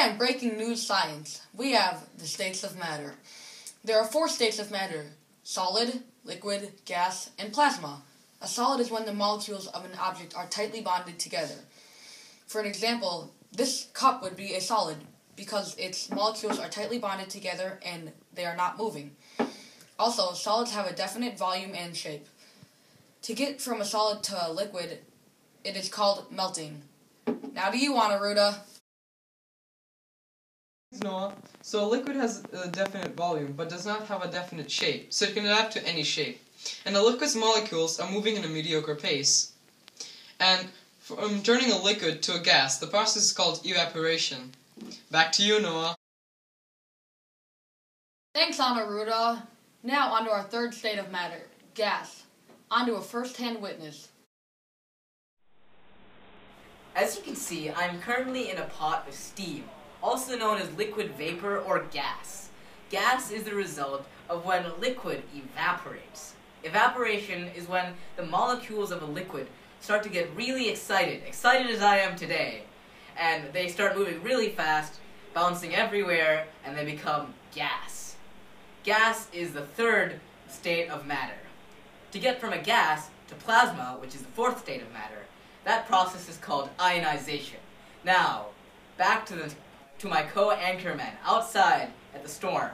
on Breaking News Science, we have the states of matter. There are four states of matter: solid, liquid, gas, and plasma. A solid is when the molecules of an object are tightly bonded together. For an example, this cup would be a solid because its molecules are tightly bonded together and they are not moving. Also, solids have a definite volume and shape. To get from a solid to a liquid, it is called melting. Now do you want, Anuradha? Thanks, Noah. So a liquid has a definite volume, but does not have a definite shape, so it can adapt to any shape. And a liquid's molecules are moving in a mediocre pace. And from turning a liquid to a gas, the process is called evaporation. Back to you, Noah. Thanks, Anuradha. Now onto our third state of matter, gas. Onto a first-hand witness. As you can see, I'm currently in a pot of steam, also known as liquid vapor or gas. Gas is the result of when a liquid evaporates. Evaporation is when the molecules of a liquid start to get really excited as I am today, and they start moving really fast, bouncing everywhere, and they become gas. Gas is the third state of matter. To get from a gas to plasma, which is the fourth state of matter, that process is called ionization. Now, back to my co-anchorman outside at the storm.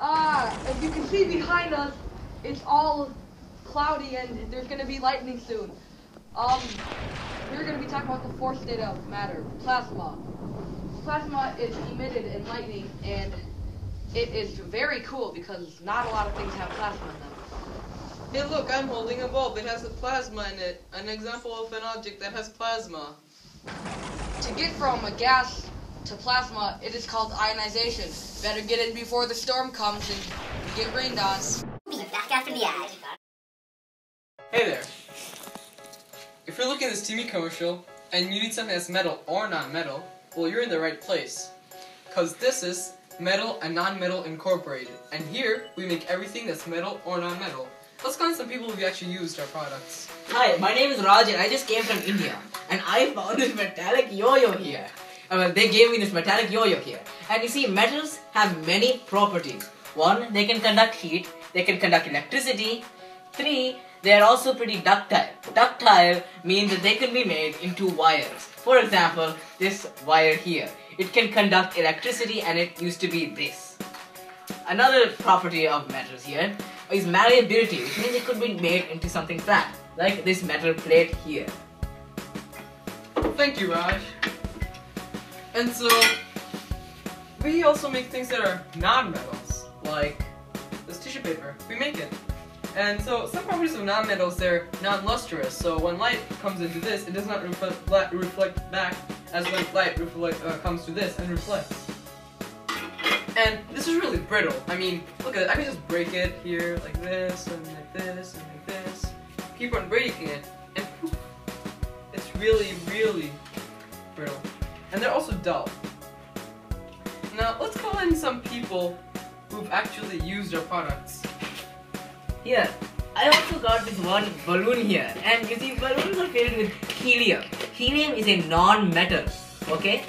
As you can see behind us, it's all cloudy and there's going to be lightning soon. We're going to be talking about the fourth state of matter, plasma. Plasma is emitted in lightning, and it is very cool because not a lot of things have plasma in them. Hey look, I'm holding a bulb that has a plasma in it, an example of an object that has plasma. To get from a gas to plasma, it is called ionization. Better get in before the storm comes and you get rained on. We'll be back after the ad. Hey there. If you're looking at this TV commercial and you need something that's metal or non-metal, well, you're in the right place. Because this is Metal and Non-Metal Incorporated. And here, we make everything that's metal or non-metal. Let's find some people who've actually used our products. Hi, my name is Raj and I just came from India. And I found this metallic yo-yo here. Well, they gave me this metallic yo-yo here. And you see, metals have many properties. One, they can conduct heat. They can conduct electricity. Three, they are also pretty ductile. Ductile means that they can be made into wires. For example, this wire here. It can conduct electricity and it used to be this. Another property of metals here is malleability, which means it could be made into something flat, like this metal plate here. Thank you, Raj. And so, we also make things that are non-metals, like this tissue paper. We make it. And so, some properties of non-metals, they're non-lustrous, so when light comes into this, it does not reflect back as when light comes to this and reflects. And this is really brittle. I mean, look at it. I can just break it here, like this, and like this, and like this. Keep on breaking it, and poof, it's really, really brittle. And they're also dull. Now, let's call in some people who've actually used our products. Here, I also got this one balloon here. And you see, balloons are filled with helium. Helium is a non-metal, okay?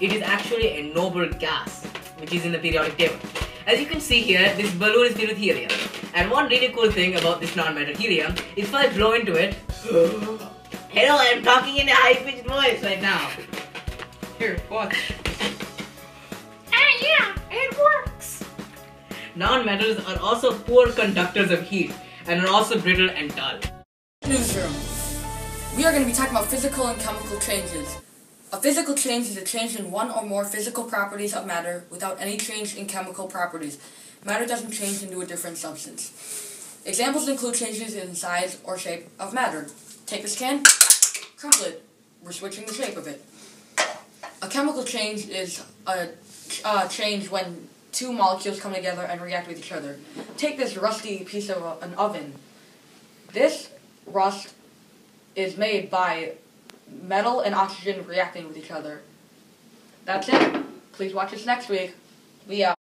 It is actually a noble gas, which is in the periodic table. As you can see here, this balloon is filled with helium. And one really cool thing about this non-metal helium is if I blow into it... Hello, I am talking in a high-pitched voice right now. Here, watch. Yeah, it works. Non-metals are also poor conductors of heat and are also brittle and dull. Newsroom. We are going to be talking about physical and chemical changes. A physical change is a change in one or more physical properties of matter without any change in chemical properties. Matter doesn't change into a different substance. Examples include changes in size or shape of matter. Take this can, crumple it. We're switching the shape of it. A chemical change is a change when two molecules come together and react with each other. Take this rusty piece of an oven. This rust is made by metal and oxygen reacting with each other. That's it. Please watch us next week. We out.